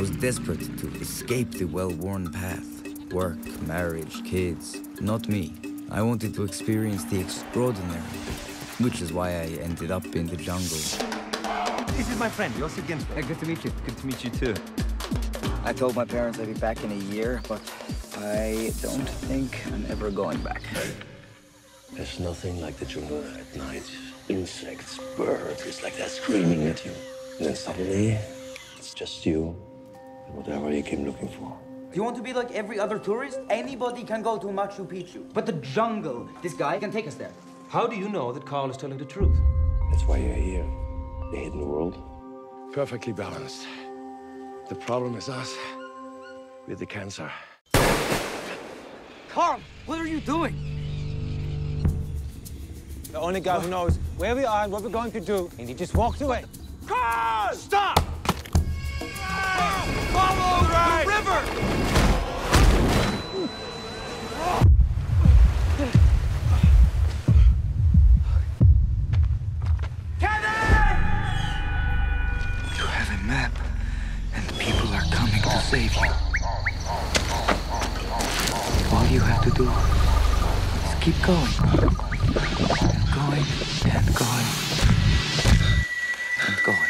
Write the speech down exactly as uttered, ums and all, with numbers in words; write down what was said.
I was desperate to escape the well-worn path. Work, marriage, kids. Not me. I wanted to experience the extraordinary, which is why I ended up in the jungle. This is my friend, Yossi Ginsberg. Good to meet you. Good to meet you, too. I told my parents I'd be back in a year, but I don't think I'm ever going back. There's nothing like the jungle at night. Insects, birds, it's like they're screaming at you. And then suddenly, it's just you and whatever you came looking for. Do you want to be like every other tourist? Anybody can go to Machu Picchu. But the jungle, this guy can take us there. How do you know that Carl is telling the truth? That's why you're here. The hidden world. Perfectly balanced. The problem is us with the cancer. Carl, what are you doing? The only guy who knows where we are and what we're going to do, and he just walked away. Carl! Stop! Right. Follow right. the river! Kevin! You have a map. Save you. All you have to do is keep going, and going, and going, and going.